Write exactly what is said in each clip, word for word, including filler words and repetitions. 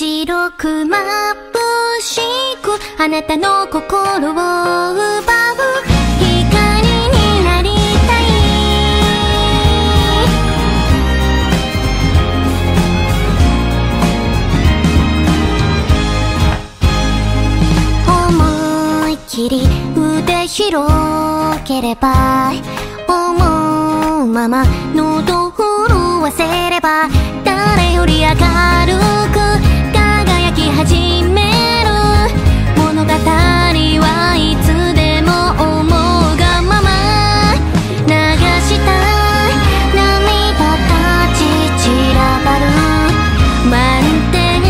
白くまぶしくあなたの心を奪う腕広ければ思うまま喉震わせれば誰より明るく輝き始める物語はいつでも思うがまま流した涙たち散らばる満点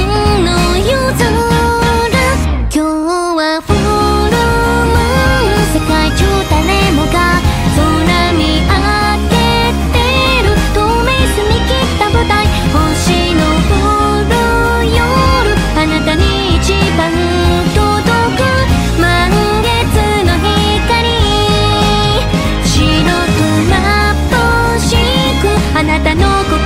の夜空今日は世界中誰もが空見上げてる透明澄み切った舞台星の降る夜あなたに一番届く満月の光白くまぶしくあなたの心を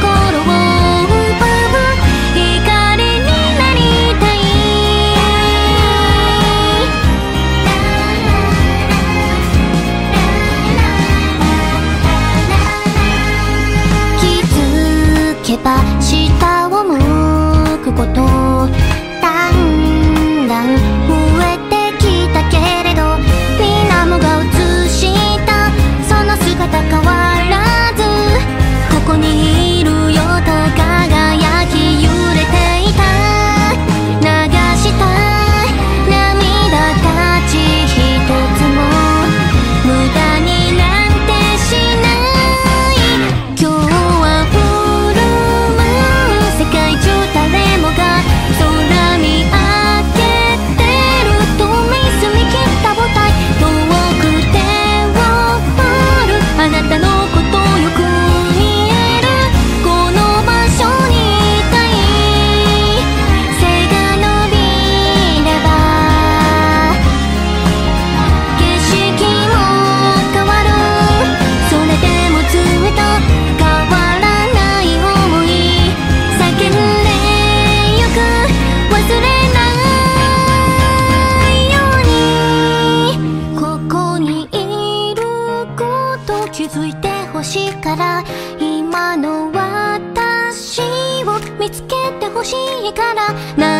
下を向くことだんだん増えてきたけれどみなもが映したその姿変わらずここにいるよと輝き揺れていた流した涙たちひとつも無駄になんてしない今日は世界中誰もが空見上げてる透明澄み切った舞台遠く手を振るあなたのことよく見えるこの場所にいたい背が伸びれば景色も変わるそれでもずっと変わる気づいてほしいから今の私を見つけてほしいから